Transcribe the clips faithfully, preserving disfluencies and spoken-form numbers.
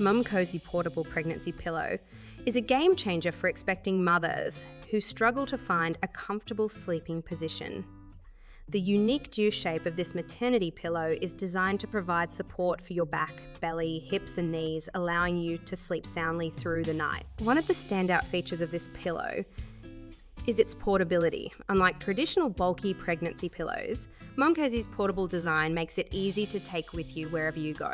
Momcozy Portable Pregnancy Pillow is a game changer for expecting mothers who struggle to find a comfortable sleeping position. The unique dew shape of this maternity pillow is designed to provide support for your back, belly, hips and knees, allowing you to sleep soundly through the night. One of the standout features of this pillow is its portability. Unlike traditional bulky pregnancy pillows, Momcozy's portable design makes it easy to take with you wherever you go.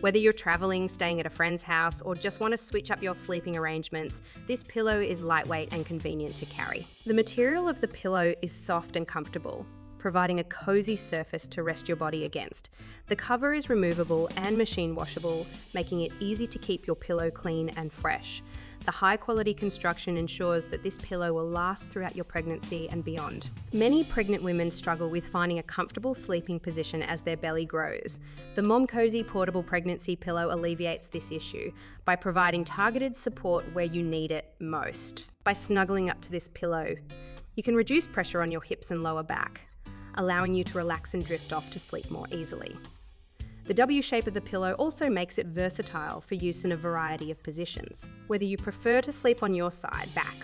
Whether you're traveling, staying at a friend's house, or just want to switch up your sleeping arrangements, this pillow is lightweight and convenient to carry. The material of the pillow is soft and comfortable, providing a cozy surface to rest your body against. The cover is removable and machine washable, making it easy to keep your pillow clean and fresh. The high-quality construction ensures that this pillow will last throughout your pregnancy and beyond. Many pregnant women struggle with finding a comfortable sleeping position as their belly grows. The Momcozy Portable Pregnancy Pillow alleviates this issue by providing targeted support where you need it most. By snuggling up to this pillow, you can reduce pressure on your hips and lower back, allowing you to relax and drift off to sleep more easily. The W shape of the pillow also makes it versatile for use in a variety of positions. Whether you prefer to sleep on your side, back,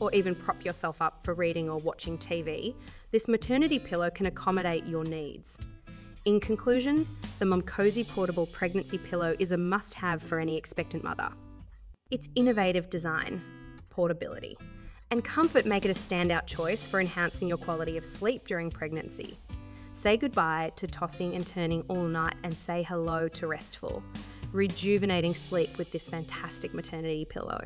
or even prop yourself up for reading or watching T V, this maternity pillow can accommodate your needs. In conclusion, the Momcozy Portable Pregnancy Pillow is a must-have for any expectant mother. Its innovative design, portability, and comfort make it a standout choice for enhancing your quality of sleep during pregnancy. Say goodbye to tossing and turning all night and say hello to restful, rejuvenating sleep with this fantastic maternity pillow.